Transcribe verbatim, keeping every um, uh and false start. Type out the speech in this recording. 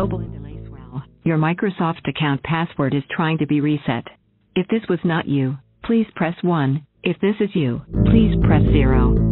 Hello Bolinda Lacewell, your Microsoft account password is trying to be reset. If this was not you, please press one. If this is you, please press zero.